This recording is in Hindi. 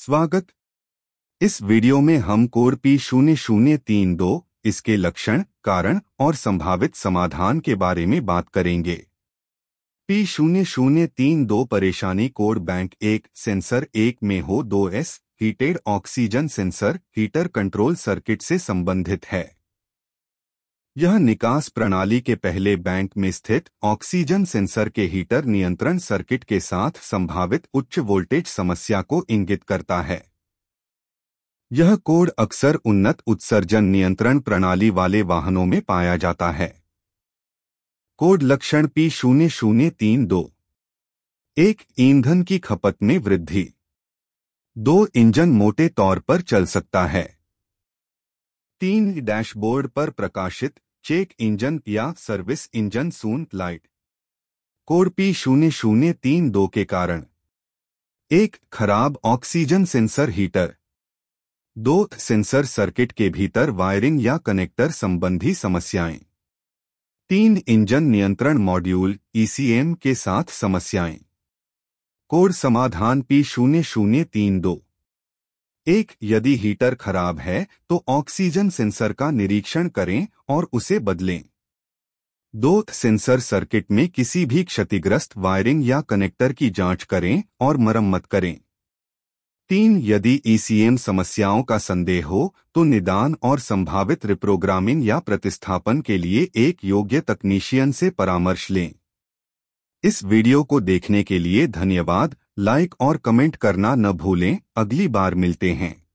स्वागत। इस वीडियो में हम कोर P0032 इसके लक्षण, कारण और संभावित समाधान के बारे में बात करेंगे। P0032 परेशानी कोर बैंक 1 सेंसर 1 में हो 2S heated oxygen sensor heater control circuit से संबंधित है। यह निकास प्रणाली के पहले बैंक में स्थित ऑक्सीजन सेंसर के हीटर नियंत्रण सर्किट के साथ संभावित उच्च वोल्टेज समस्या को इंगित करता है। यह कोड अक्सर उन्नत उत्सर्जन नियंत्रण प्रणाली वाले वाहनों में पाया जाता है। कोड लक्षण P0032। 1. ईंधन की खपत में वृद्धि। 2. इंजन मोटे तौर पर चल सकता है। 3. डैशबोर्ड पर प्रकाशित चेक इंजन या service engine soon light. Code P0032 के कारण। 1. खराब oxygen sensor heater. 2. Sensor circuit के भीतर वायरिंग या कनेक्टर संबंधी समस्याएं। 3. इंजन नियंत्रण मॉड्यूल (ECM) के साथ समस्याएं। कोड समाधान P0032। 1. यदि हीटर खराब है तो ऑक्सीजन सेंसर का निरीक्षण करें और उसे बदलें। 2. सेंसर सर्किट में किसी भी क्षतिग्रस्त वायरिंग या कनेक्टर की जांच करें और मरम्मत करें। 3. यदि ECM समस्याओं का संदेह हो तो निदान और संभावित रिप्रोग्रामिंग या प्रतिस्थापन के लिए एक योग्य तकनीशियन से परामर्श लें। इस वीडियो को देखने के लिए धन्यवाद। लाइक और कमेंट करना न भूलें। अगली बार मिलते हैं।